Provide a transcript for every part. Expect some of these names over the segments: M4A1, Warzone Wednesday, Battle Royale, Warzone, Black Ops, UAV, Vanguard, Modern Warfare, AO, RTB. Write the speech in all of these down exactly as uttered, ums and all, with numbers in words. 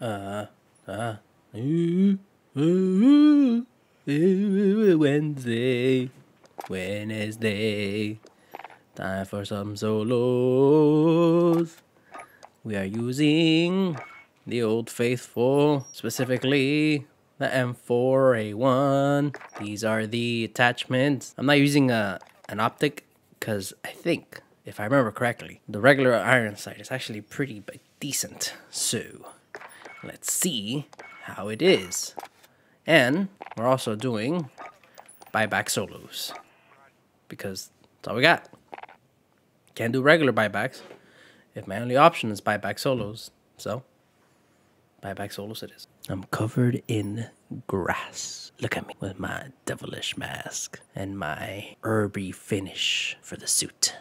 Uh, uh, ooh, ooh, ooh, Wednesday, Wednesday, time for some solos. We are using the old faithful, specifically the M four A one. These are the attachments. I'm not using a, an optic because I think, if I remember correctly, the regular iron sight is actually pretty decent. So let's see how it is. And we're also doing buyback solos because that's all we got. Can't do regular buybacks if my only option is buyback solos. So buyback solos it is. I'm covered in grass. Look at me with my devilish mask and my herby finish for the suit.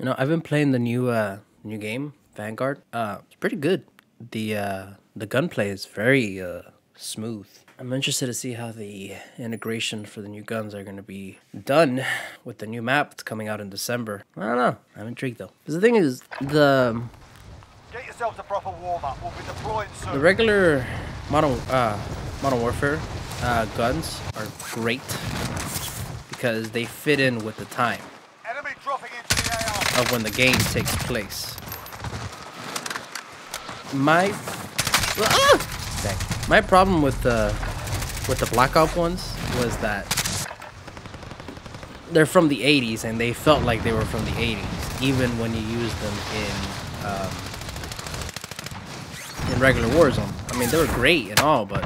You know, I've been playing the new uh, new game, Vanguard. Uh, it's pretty good. The uh, the gunplay is very uh, smooth. I'm interested to see how the integration for the new guns are going to be done with the new map that's coming out in December. I don't know. I'm intrigued though. Because the thing is, the get yourselves a proper warm up. We'll be deploying soon. The regular modern uh, Modern Warfare uh, guns are great because they fit in with the time Enemy dropping into the A O. Of when the game takes place. My ah! Dang. My problem with the with the Black Ops ones was that they're from the eighties and they felt like they were from the eighties, even when you use them in um, in regular Warzone. I mean, they were great and all, but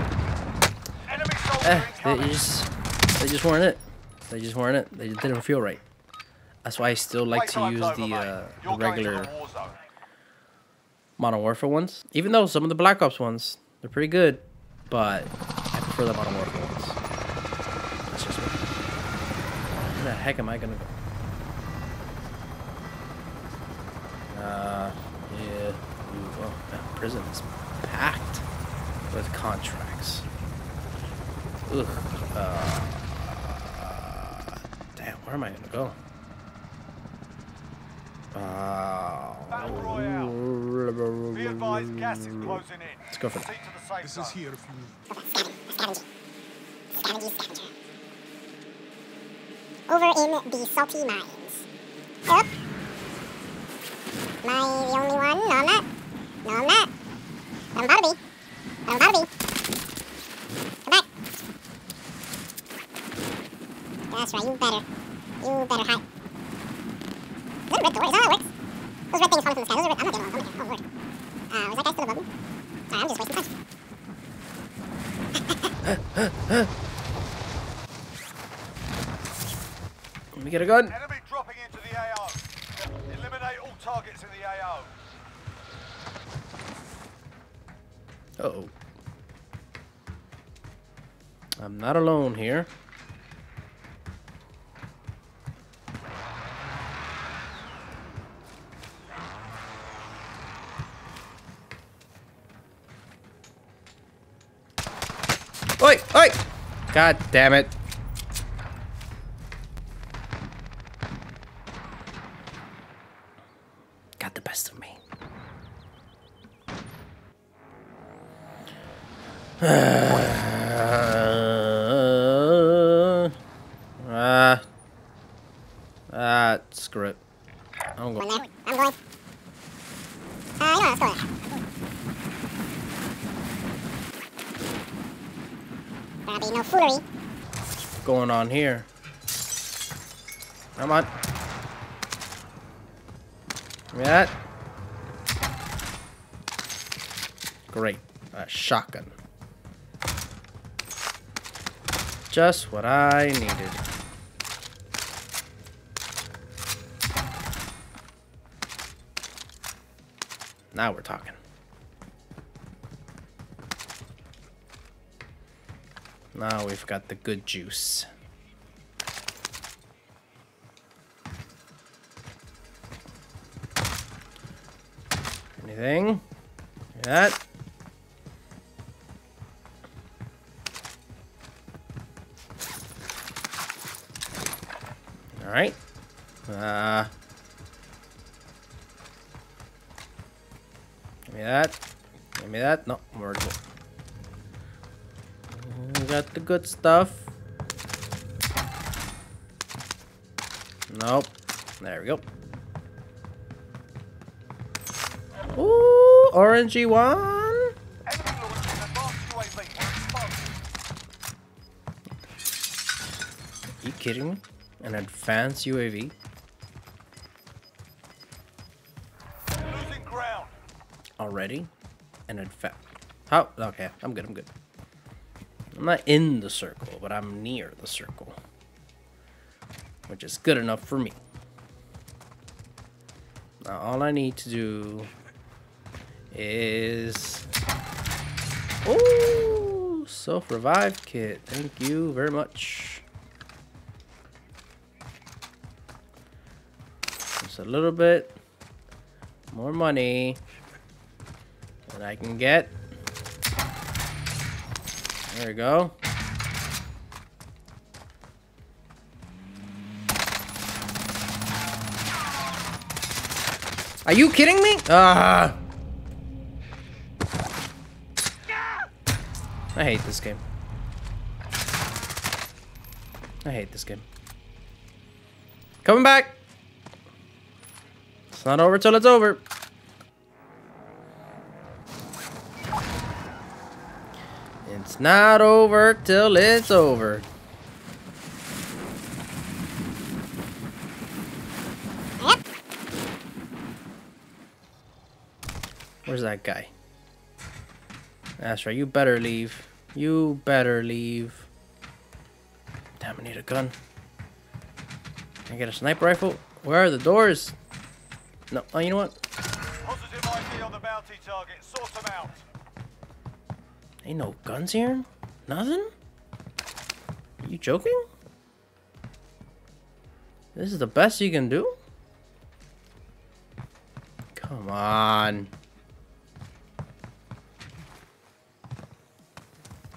eh, they just they just weren't it. They just weren't it. They just didn't feel right. That's why I still like to use the, uh, the regular Modern Warfare ones, even though some of the Black Ops ones they're pretty good. But I prefer the Modern Warfare ones. That's just me. Where the heck am I gonna go? Uh, yeah. Ooh, well, that prison is packed with contracts. Ugh. Uh, uh, damn, where am I gonna go? Uh, Battle Royale. Be advised, gas is closing in. Let's go for it. This is here if you need. Over in the salty mines. Up. Am I the only one? No, I'm not. No, I'm not. I'm Bobby. I'm Bobby. Come back. That's right. You better. You better hide. Those red doors. Oh, that works. Those red things falling from the sky. Those are red. I'm not the only one. I'm not the only one. Uh, was that guy still above me? Sorry, I'm just wasting time. Let me get a gun. Enemy dropping into the A O. Eliminate all targets in the A O. Uh-oh. I'm not alone here. Oi! Oi! God damn it. Got the best of me. Uh, uh, uh, screw it. I'm going. I'm going. Uh, yeah, let's go there. There'll be no foolery going on here. Come on. Give me that. Great. A shotgun. Just what I needed. Now we're talking. Now we've got the good juice. Anything? Like that. All right. Uh, Give me that. Give me that. No, we're good. We got the good stuff. Nope. There we go. Ooh, orangey one. Are you kidding me? An advanced U A V? Losing ground. Already? An advanced. How? Okay, I'm good, I'm good. I'm not in the circle, but I'm near the circle. Which is good enough for me. Now, all I need to do is... Ooh! Self-revive kit. Thank you very much. Just a little bit more money that I can get. There we go. Are you kidding me? Ah! I hate this game. I hate this game. Coming back! It's not over till it's over. It's not over till it's over. Where's that guy? That's right, you better leave. You better leave. Damn, I need a gun. Can I get a sniper rifle? Where are the doors? No, oh, you know what? Positive I D on the bounty target. Sort them out. Ain't no guns here? Nothing? Are you joking? This is the best you can do? Come on.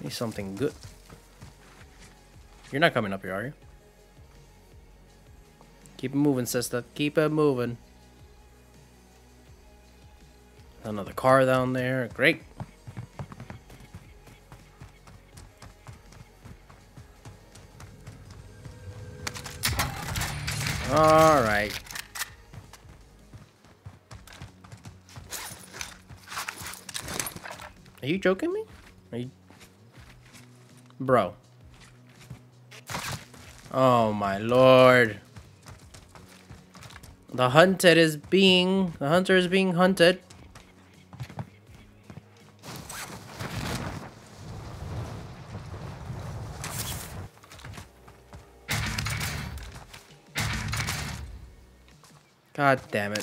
Need something good. You're not coming up here, are you? Keep it moving, sister. Keep it moving. Another car down there. Great. All right. Are you joking me? Are you... Bro. Oh my lord. The hunted is being... The hunter is being hunted. God damn it.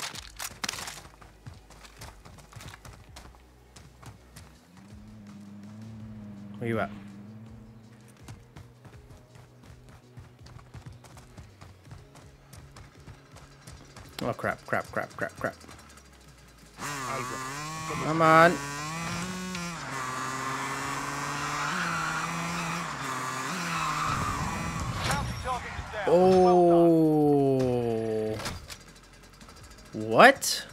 Where you at? Oh crap, crap, crap, crap, crap. Come on. Oh. What?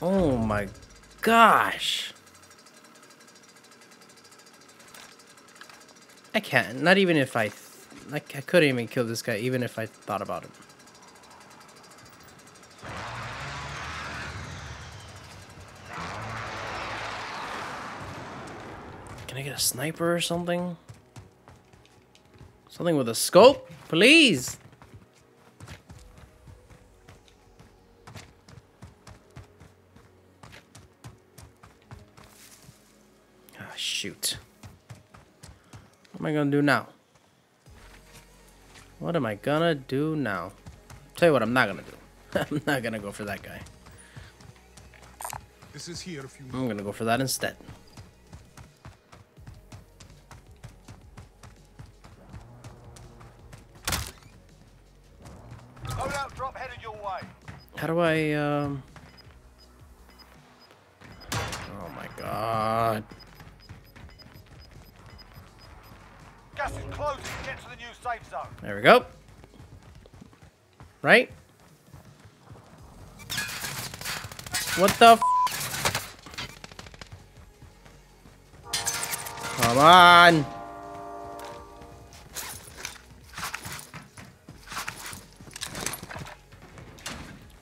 Oh my gosh. I can't. Not even if I... Th I, I couldn't even kill this guy, even if I thought about it. Can I get a sniper or something? Something with a scope? Please! Ah, shoot. What am I gonna do now? What am I gonna do now? Tell you what I'm not gonna do. I'm not gonna go for that guy. This is here if you... I'm gonna go for that instead. How do I, um... Oh my god. Gas is closing. Get to the new safe zone. There we go. Right? What the f? Come on.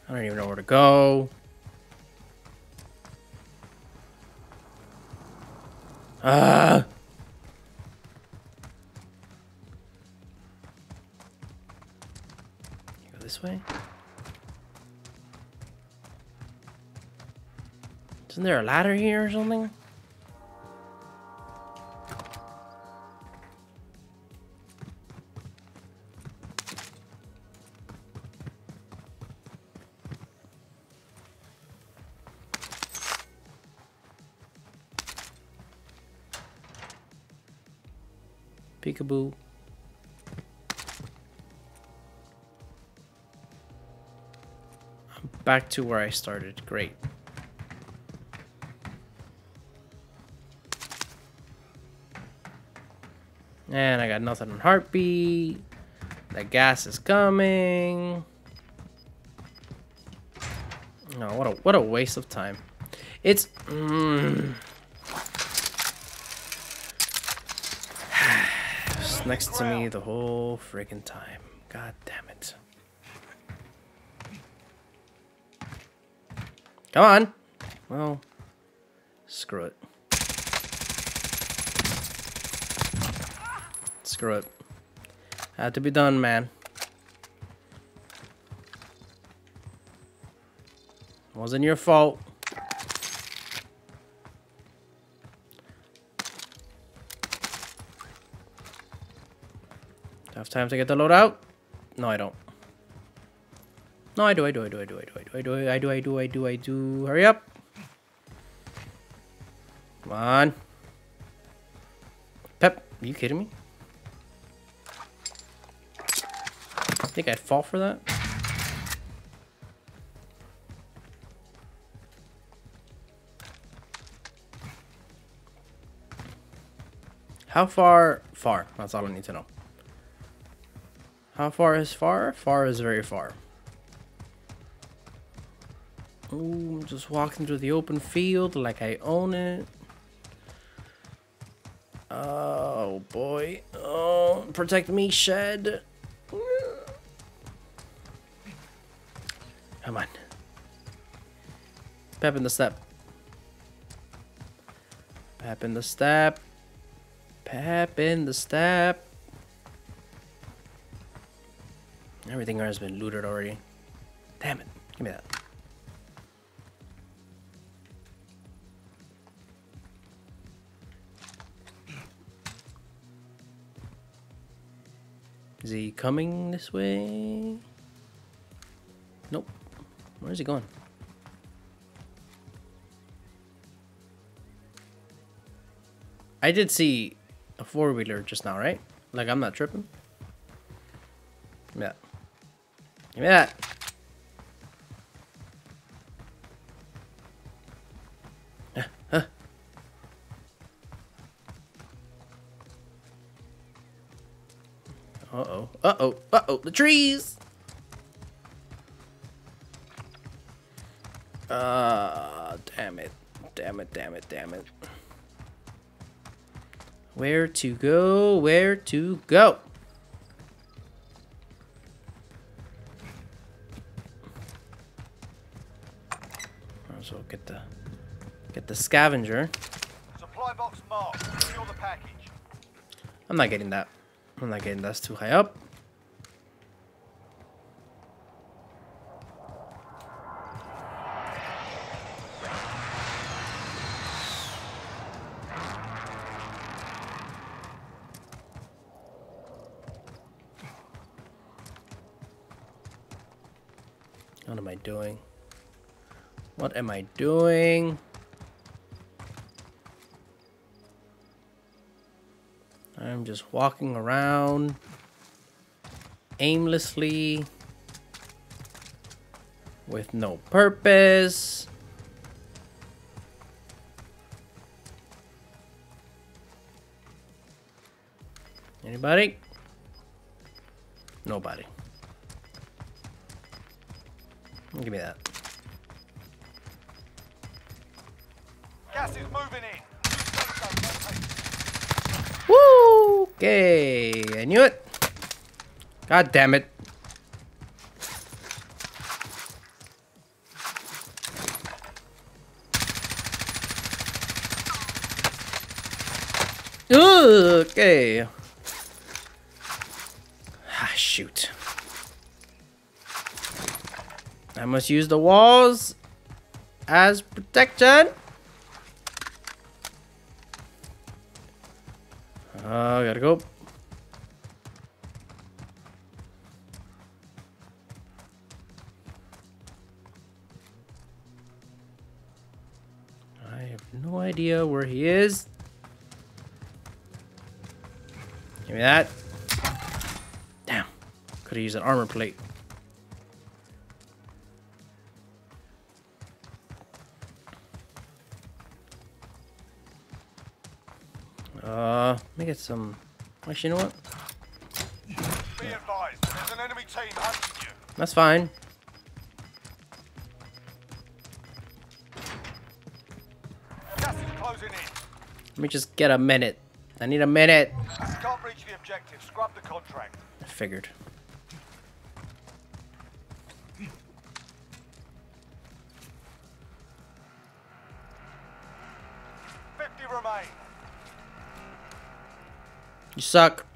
I don't even know where to go. Ah. Uh. Go this way. Isn't there a ladder here or something? Peekaboo. I'm back to where I started. Great. And I got nothing on heartbeat. The gas is coming. No, oh, what a what a waste of time. It's. Mm, it's next to me the whole freaking time. God damn it! Come on. Well, screw it. Screw it. Had to be done, man. Wasn't your fault. Have time to get the load out? No, I don't. No, I do, I do, I do, I do, I do, I do, I do, I do, I do, I do. Hurry up. Come on. Pep, are you kidding me? I think I'd fall for that. How far? Far. That's all I need to know. How far is far? Far is very far. Ooh, I'm just walking through the open field like I own it. Oh, boy. Oh, protect me, shed. Come on. Pep in the step. Pep in the step. Pep in the step. Everything here has been looted already. Damn it. Give me that. Is he coming this way? Nope. Where is he going? I did see a four-wheeler just now, right? Like, I'm not tripping. Give me that. Give me that. Huh. Huh. Uh-oh. Uh-oh. Uh-oh. The trees! Ah, uh, damn it. Damn it, damn it, damn it. Where to go? Where to go? Might as well get the get the scavenger. Supply box marked. Secure the package. I'm not getting that. I'm not getting that's too high up. What am I doing? What am I doing? I'm just walking around aimlessly with no purpose. Anybody? Nobody. Give me that. Gas is moving in. Woo! Okay, I knew it. God damn it. Ooh, okay. Ah, shoot. I must use the walls as protection. Uh, gotta go. I have no idea where he is. Give me that. Damn. Could have used an armor plate. Uh, let me get some. Actually, you know what? Be advised, there's an enemy team hunting you. That's fine. Gas is closing in. Let me just get a minute. I need a minute. Can't reach the objective. Scrub the contract. I figured. Fifty remain. You suck.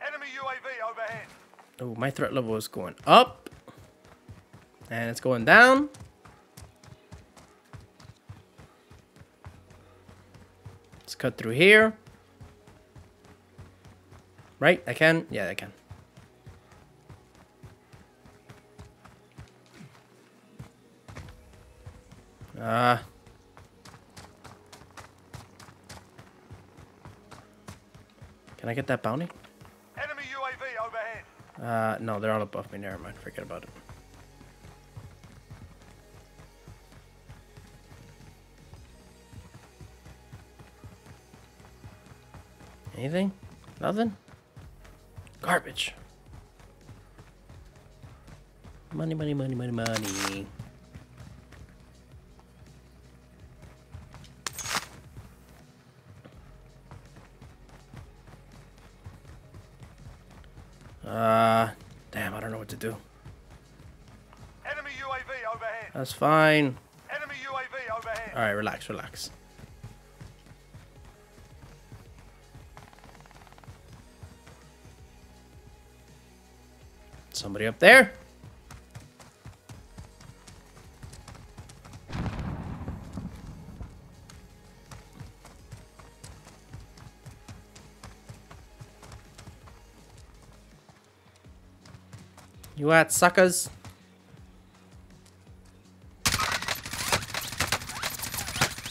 Enemy U A V overhead. Oh, my threat level is going up. And it's going down. Let's cut through here. Right? I can? Yeah, I can. Ah. Uh, can I get that bounty? Enemy U A V overhead. Uh, no, they're all above me. Never mind. Forget about it. Anything? Nothing? Garbage. Money, money, money, money, money. Uh, damn, I don't know what to do. Enemy U A V overhead. That's fine. Enemy U A V overhead. All right, relax, relax. Somebody up there. You at, suckers?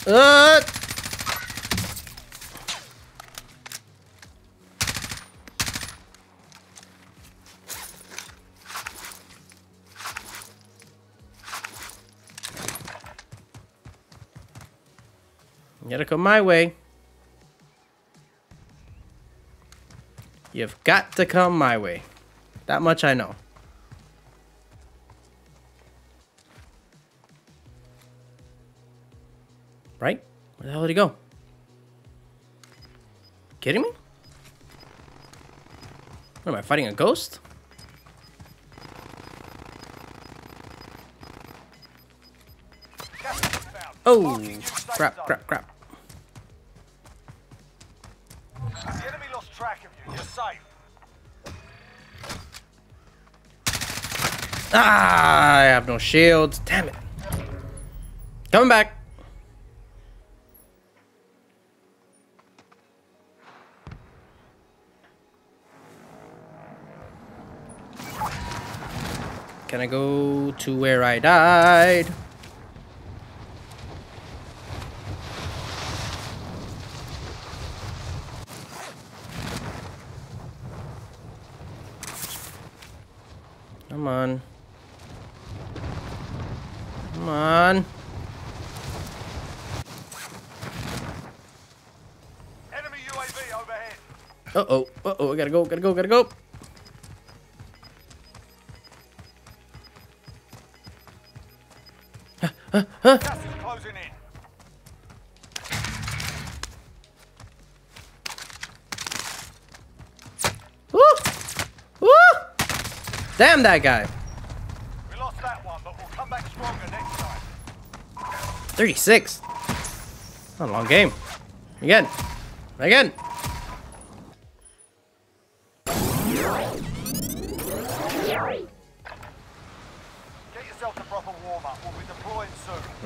Uh! You gotta come my way. You've got to come my way. That much I know. Right? Where the hell did he go? Kidding me? What am I, fighting a ghost? Oh, crap, crap, crap. The enemy lost track of you. You're safe. Ah, I have no shields. Damn it. Coming back. Can I go to where I died? Come on. Come on. Enemy U A V overhead. Uh-oh. Uh-oh. I gotta go. Gotta go. Gotta go. huh, huh. Gas is closing in. Woo! Woo! Damn that guy. We lost that one, but we'll come back stronger next time. thirty-six. Not a long game. Again. Again.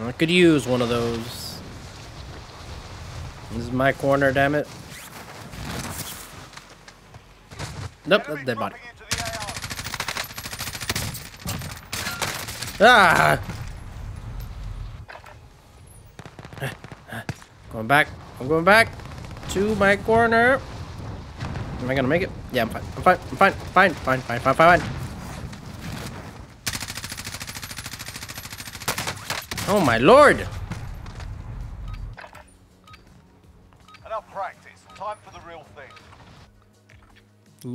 I could use one of those. This is my corner, damn it. Nope, that's dead body. Ah! Going back. I'm going back to my corner. Am I gonna make it? Yeah, I'm fine. I'm fine. I'm fine. Fine. Fine. Fine. Fine. Fine. Fine. Oh my lord! Enough practice. Time for the real thing.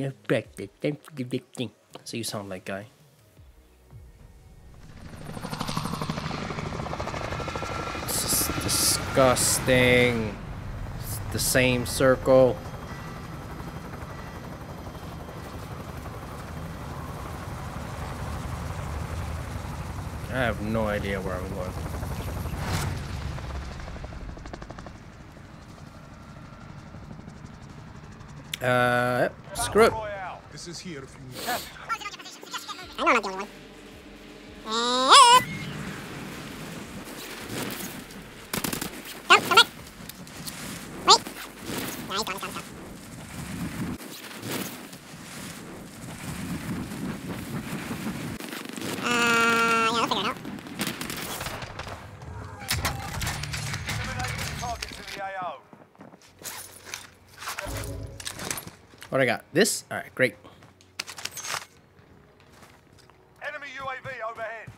Enough practice. Time for the big thing. So you sound like guy. This is disgusting. It's the same circle. I have no idea where I'm going. Uh, screw it. This is here if you need. I know I'm not the only one. Come, come back. Wait. No, I got it, got it, got it. What I got? This? Alright, great. Enemy U A V overhead.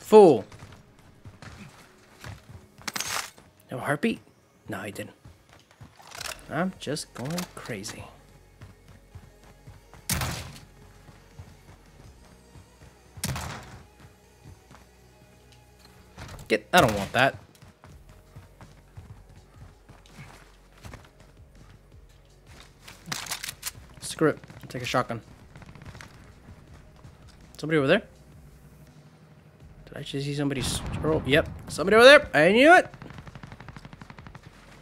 Fool. No heartbeat? No, I didn't. I'm just going crazy. Get, I don't want that. Screw it. I'll take a shotgun. Somebody over there? Did I just see somebody stroll? Yep. Somebody over there. I knew it.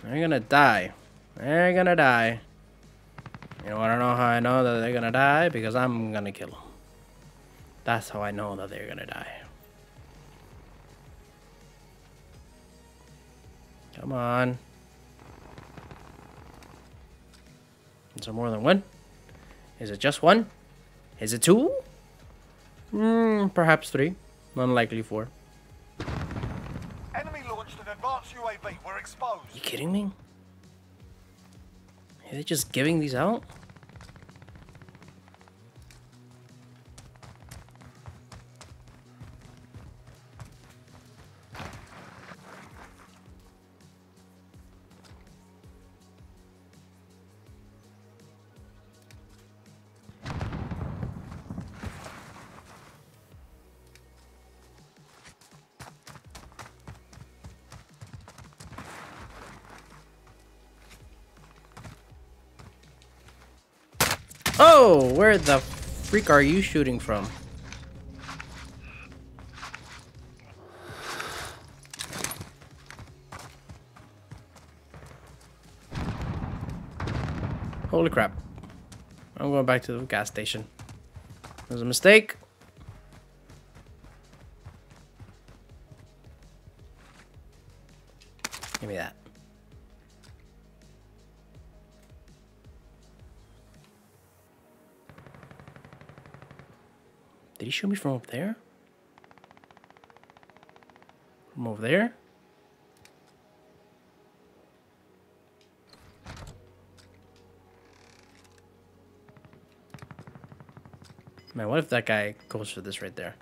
They're gonna die. They're gonna die. You know, I don't know how I know that they're gonna die because I'm gonna kill them. That's how I know that they're gonna die. Come on. Is there more than one? Is it just one? Is it two? Hmm, perhaps three. Unlikely four. Enemy launched an advanced U A V. We're exposed. You kidding me? Are they just giving these out? Oh, where the freak are you shooting from? Holy crap. I'm going back to the gas station. That was a mistake. Give me that. Did he shoot me from up there? From over there? Man, what if that guy goes for this right there?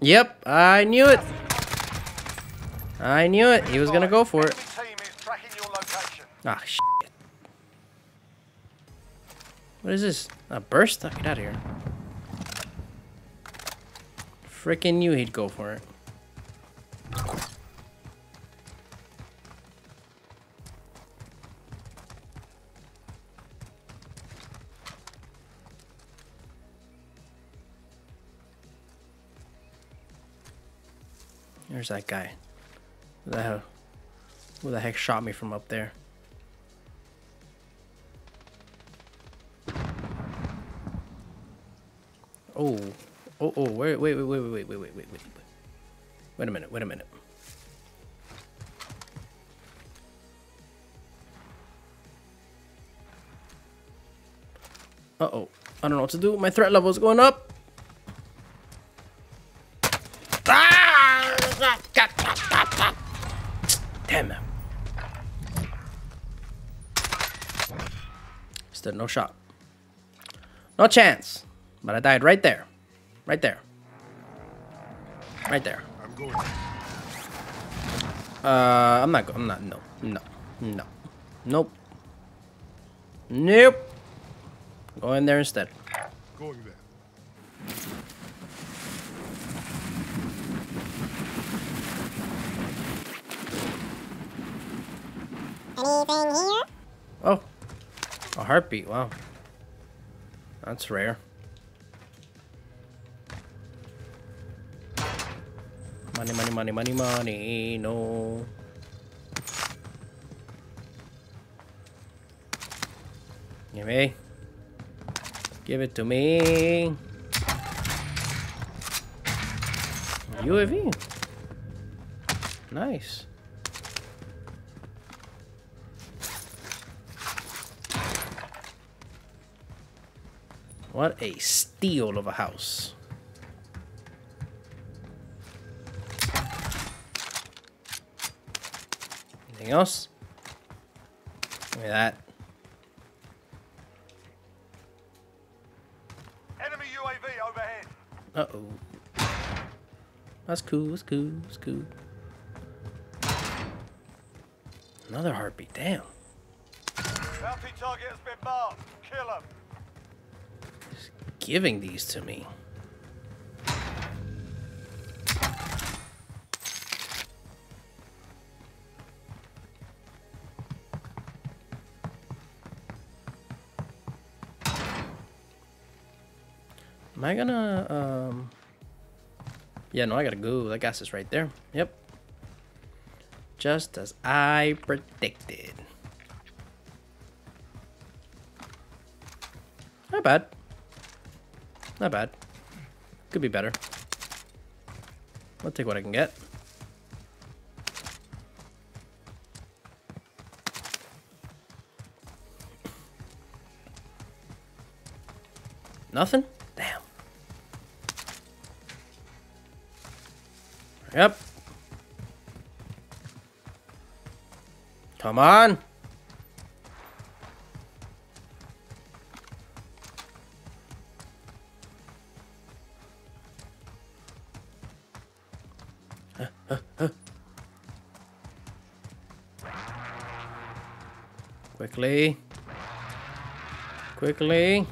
Yep, I knew it! I knew it. He was gonna go for it. Ah, shit. What is this? A burst? Get out of here. Frickin' knew he'd go for it. There's that guy. Who the hell? Who the heck shot me from up there? Oh, oh, oh! Wait, wait, wait, wait, wait, wait, wait, wait, wait, wait! Wait a minute! Wait a minute! Uh oh! I don't know what to do. My threat level is going up. Damn it! Still no shot. No chance. But I died right there. Right there. Right there. I'm going. Uh, I'm not going. I'm not. No. No. No. Nope. Nope. Go in there instead. Going there. Anything here? Oh. A heartbeat. Wow. That's rare. Money, money, money, money, money, no. Give me. Give it to me. U A V. Nice. What a steal of a house. Anything else? Give me that. Enemy U A V overhead. Uh oh. That's cool. That's cool. That's cool. Another heartbeat. Damn. Bounty target has been marked. Kill him. He's giving these to me. Am I gonna, um... yeah, no, I gotta go. That gas is right there. Yep. Just as I predicted. Not bad. Not bad. Could be better. I'll take what I can get. Nothing? Damn. Yep. Come on. Huh, huh, huh. Quickly. Quickly.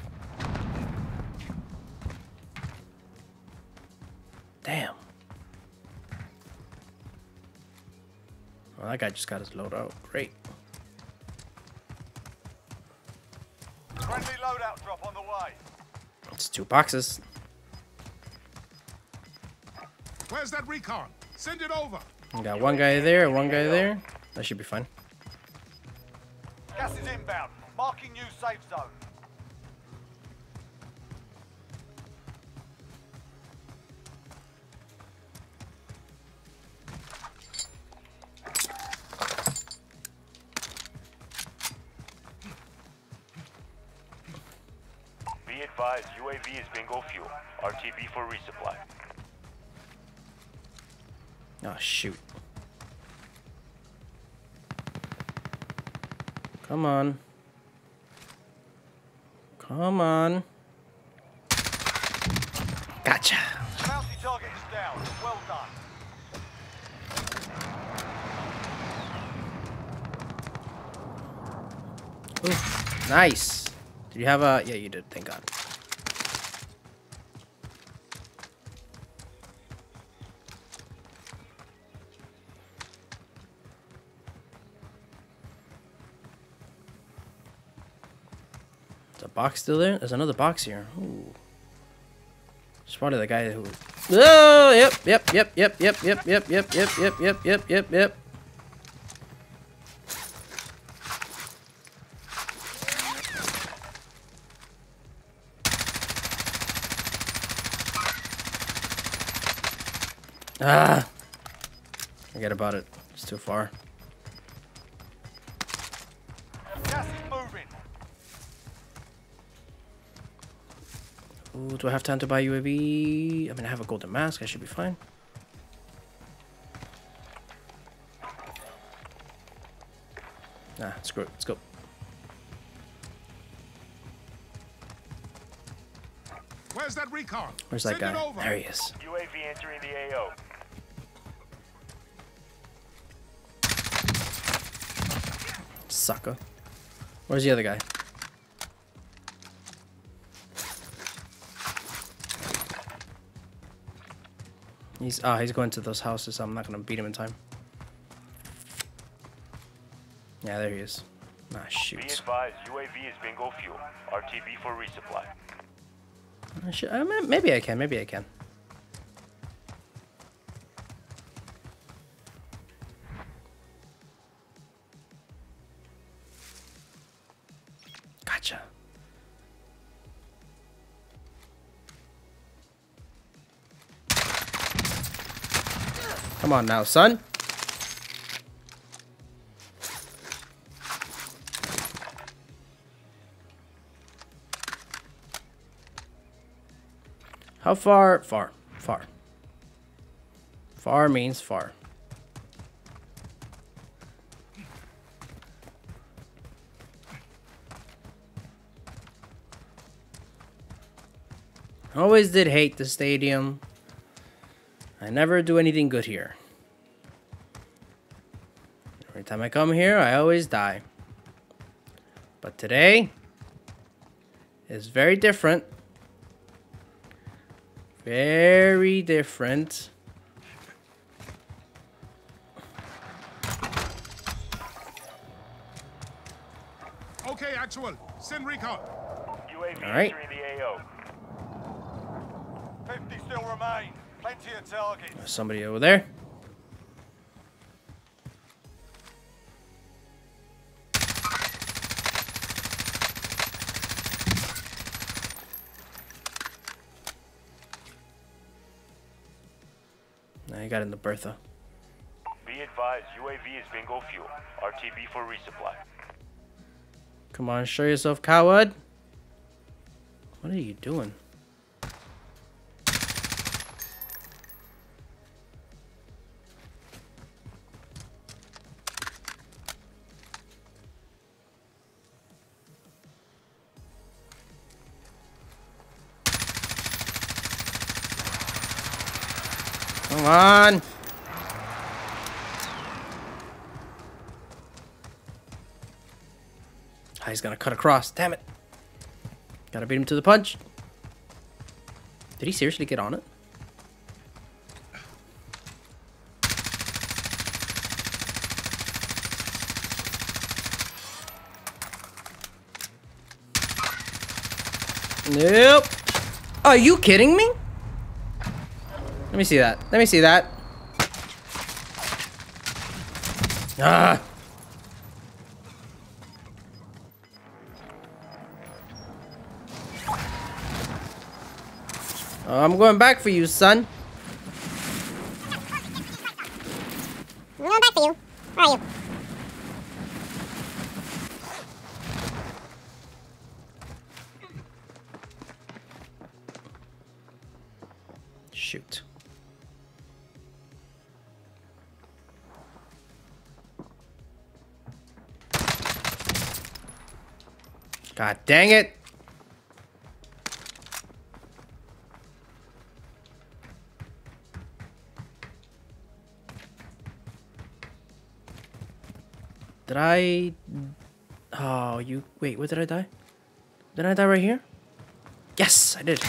That guy just got his load out. Great. Friendly loadout drop on the way. It's two boxes. Where's that recon? Send it over. Got one guy there, one guy there. That should be fine. Gas is inbound. Marking new safe zone. U A V is bingo fuel. R T B for resupply. Oh, shoot. Come on. Come on. Gotcha. Multi target is down. Well done. Ooh, nice. Did you have a... Yeah, you did. Thank God. There's a box still there? There's another box here. Ooh. It's probably the guy who... Oh, yep, yep, yep, yep, yep, yep, yep, yep, yep, yep, yep, yep, yep, yep. Ah! Forget about it. It's too far. Gas is moving. Ooh, do I have time to buy U A V? I mean, I have a golden mask. I should be fine. Nah, screw it. Let's go. Where's that recon? Where's that Send guy? There he is. U A V entering the A O. Sucker. Where's the other guy? He's ah, he's going to those houses. I'm not gonna beat him in time. Yeah, there he is. Ah, shoot. Be advised, U A V is bingo fuel. R T B for resupply. I should, I mean, maybe I can. Maybe I can. Gotcha. Come on now, son. How far? Far. Far. Far means far. I always did hate the stadium. I never do anything good here. Every time I come here, I always die. But today is very different. Very different. Okay, actual. Send recon. U A V. All right. The A O. fifty still remain. Plenty of targets. There's somebody over there. I got in the Bertha. Be advised, U A V is bingo fuel. R T B for resupply. Come on, show yourself, coward. What are you doing? Come on. Oh, he's gonna cut across. Damn it. Gotta beat him to the punch. Did he seriously get on it? Nope. Are you kidding me? Let me see that. Let me see that. Ah. Oh, I'm going back for you, son. I'm going back for you. Where are you? Shoot. God dang it. Did I... Oh, you... Wait, where did I die? Did I die right here? Yes, I did.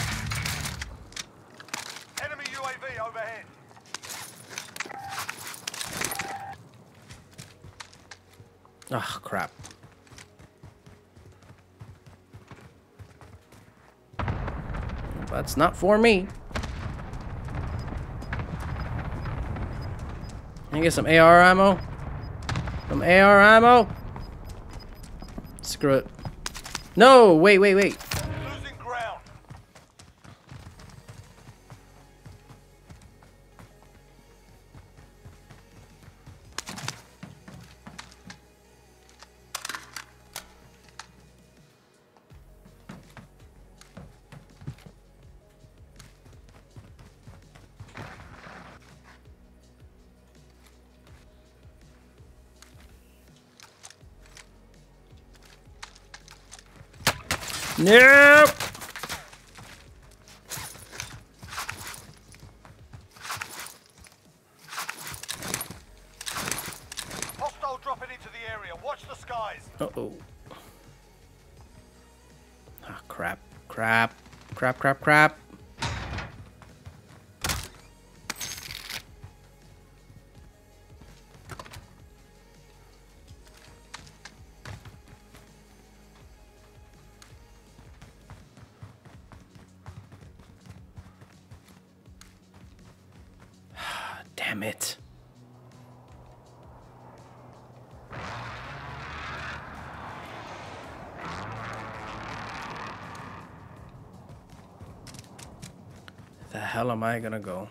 Enemy U A V overhead. Ah, crap. That's not for me. Can I get some A R ammo? Some A R ammo? Screw it. No, wait, wait, wait. Losing ground. Nope. Hostile dropping into the area. Watch the skies. Uh oh. Ah, crap. Crap. Crap, crap, crap. Damn it. The hell am I gonna go?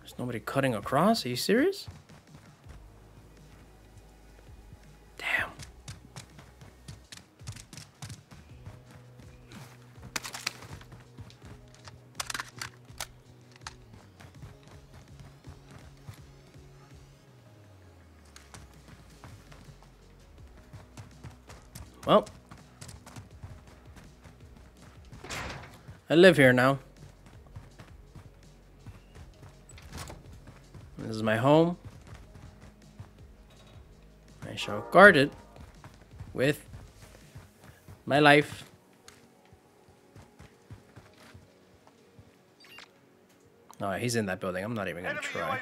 There's nobody cutting across? Are you serious? Well, I live here now. This is my home. I shall guard it with my life. No, he's in that building. I'm not even gonna try.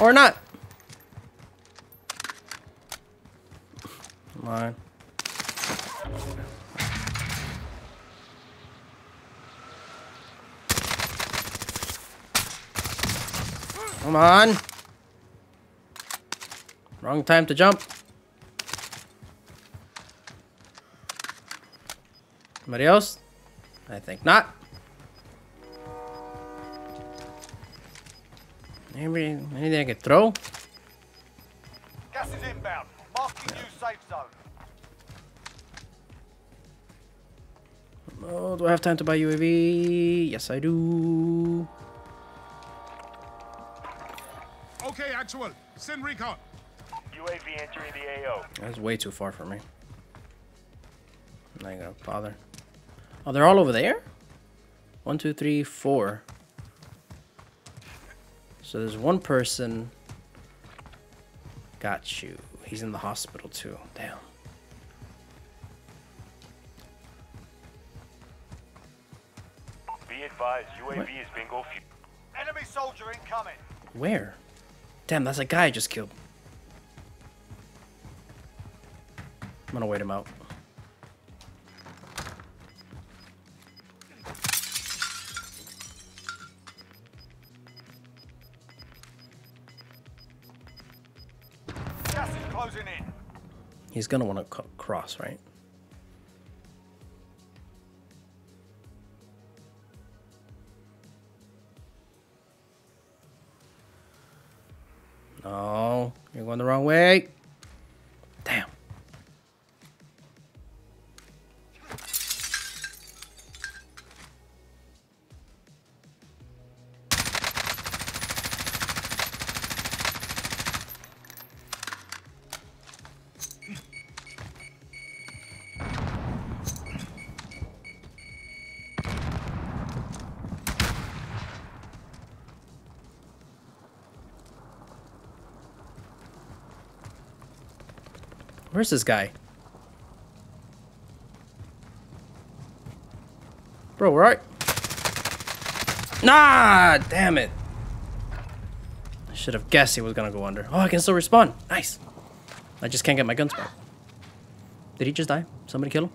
Or not. Line. Come on. Wrong time to jump. Somebody else? I think not. Maybe anything I could throw? Gas is inbound. Marking new safe zone. Oh, do I have time to buy U A V? Yes, I do. Okay, actual. Send recon. U A V entering the A O. That's way too far for me. I'm not gonna bother. Oh, they're all over there? One, two, three, four. So there's one person. Got you. He's in the hospital too. Damn. Be advised, U A V is bingo fuel. Enemy soldier incoming. Where? Damn, that's a guy I just killed. I'm gonna wait him out. He's gonna want to cross, right? No, you're going the wrong way. Damn. Where's this guy? Bro, where are you? Nah, damn it. I should have guessed he was gonna go under. Oh, I can still respawn. Nice. I just can't get my guns back. Did he just die? Somebody kill him?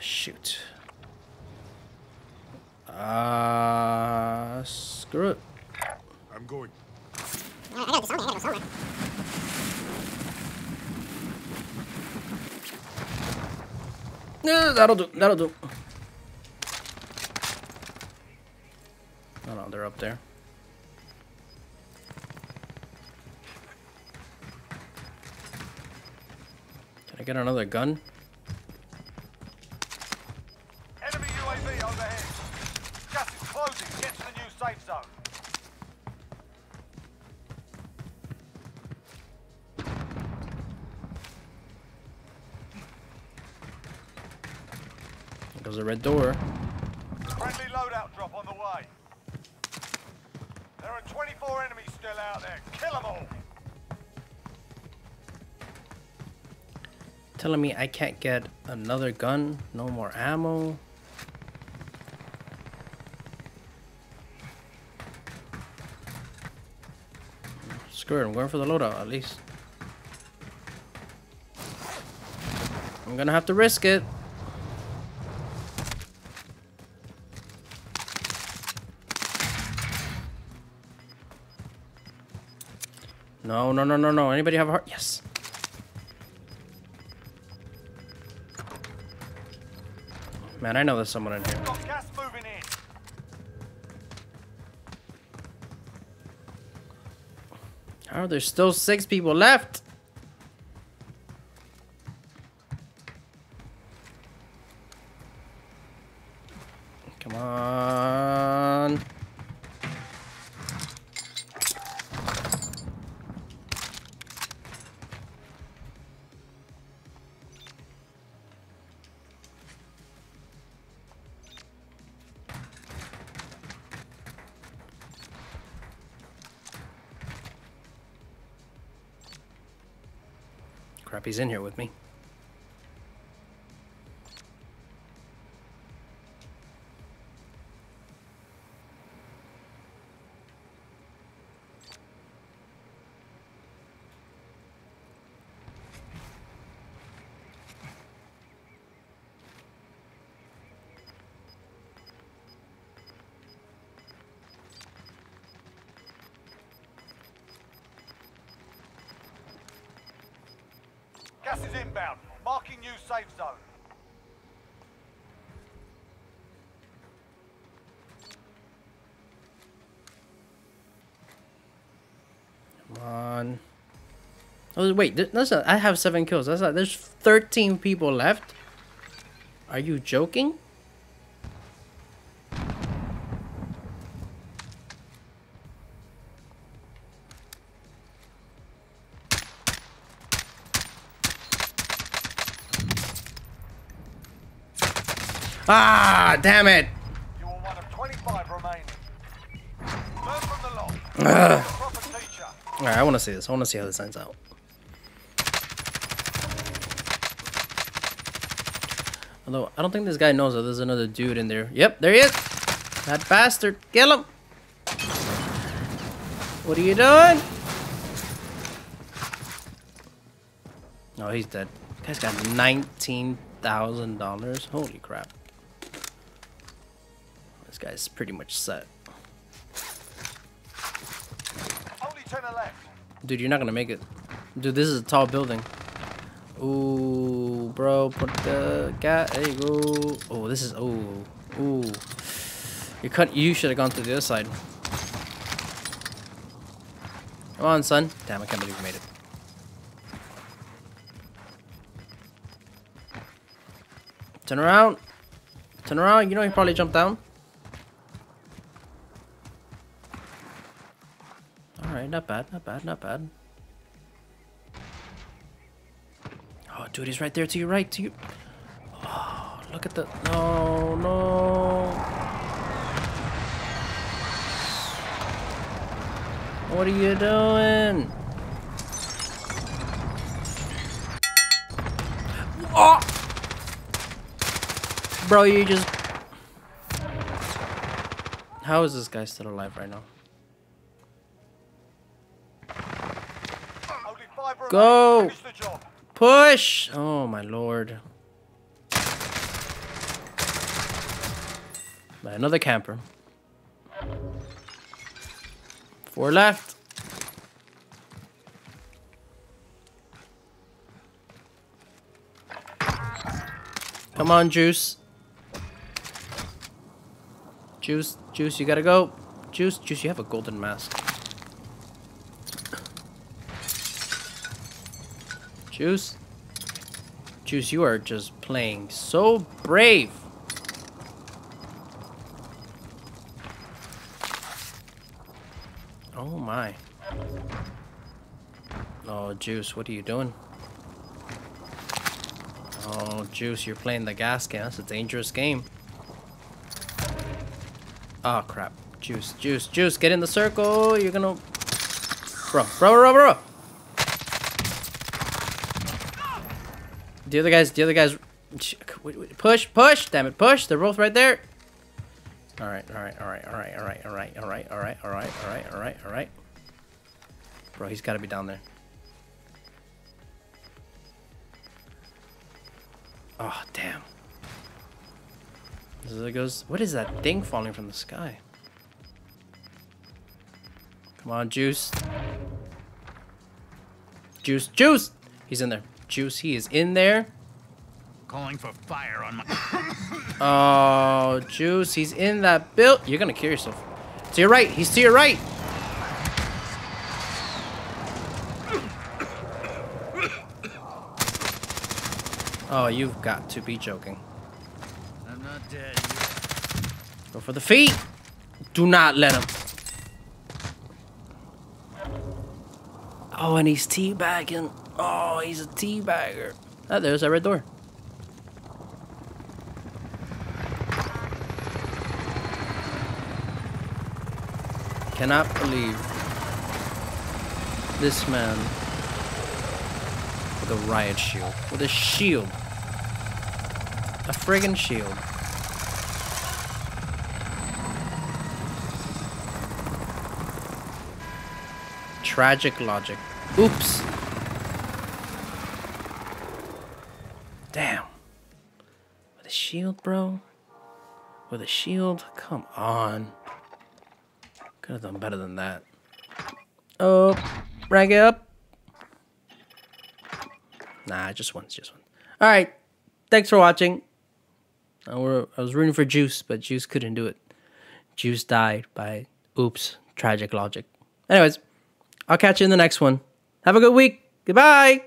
Shoot. Uh, screw it. I'm going. I gotta go somewhere, I gotta go somewhere. No, that'll do, that'll do. Oh no, they're up there. Can I get another gun? Enemy U A V overhead. Gas is closing, get to the new safe zone. There's a red door. Friendly loadout drop on the way. There are twenty-four enemies still out there. Kill them all. Telling me I can't get another gun, no more ammo. Screw it, I'm going for the loadout at least. I'm gonna have to risk it. No, no, no, no, no. Anybody have a heart? Yes. Man, I know there's someone in here. Got gas moving in. Oh, there's still six people left. Come on. Crap, he's in here with me. Gas is inbound. Marking new safe zone. Come on. Oh wait, that's not, I have seven kills. That's not, there's thirteen people left. Are you joking? Ah, damn it! You are one of twenty-five remaining. Learn from the lot. Ugh. All right, I want to see this. I want to see how this ends out. Although I don't think this guy knows that there's another dude in there. Yep, there he is. That bastard. Kill him. What are you doing? No, oh, he's dead. This guy's got nineteen thousand dollars. Holy crap. This guy's pretty much set. Only ten left. Dude, you're not gonna make it. Dude, this is a tall building. Ooh, bro, put the gas. There you go. Oh, this is. Oh, ooh. You cut. You should have gone to the other side. Come on, son. Damn, I can't believe we made it. Turn around. Turn around. You know he probably jumped down. Alright, not bad, not bad, not bad. Oh, dude, he's right there to your right, to you. Oh, look at the... No, no. What are you doing? Oh! Bro, you just... How is this guy still alive right now? Go! Push! Oh my lord. Another camper. Four left. Come on, Juice. Juice, Juice, you gotta go. Juice, Juice, you have a golden mask. Juice. Juice, you are just playing so brave. Oh my. Oh, Juice, what are you doing? Oh, Juice, you're playing the gas can. That's a dangerous game. Oh, crap. Juice, Juice, Juice, get in the circle. You're gonna... Bro, bro, bro, bro. The other guys, the other guys... Push, push, damn it, push. They're both right there. All right, all right, all right, all right, all right, all right, all right, all right, all right, all right, all right, all right. Bro, he's got to be down there. Oh, damn. There goes. What is that thing falling from the sky? Come on, Juice. Juice, Juice. He's in there. Juice, he is in there. Calling for fire on my... Oh, Juice, he's in that build. You're gonna kill yourself. To your right, he's to your right. Oh, you've got to be joking. I'm not dead. Go for the feet. Do not let him. Oh, and he's teabagging. Oh, he's a teabagger. Oh, there's that red door. I cannot believe this man with a riot shield, with a shield, a friggin' shield. Tragic logic. Oops. Damn. With a shield, bro? With a shield? Come on. Could have done better than that. Oh, rank it up. Nah, just one, just one. All right, thanks for watching. I was rooting for Juice, but Juice couldn't do it. Juice died by, oops, tragic logic. Anyways, I'll catch you in the next one. Have a good week. Goodbye.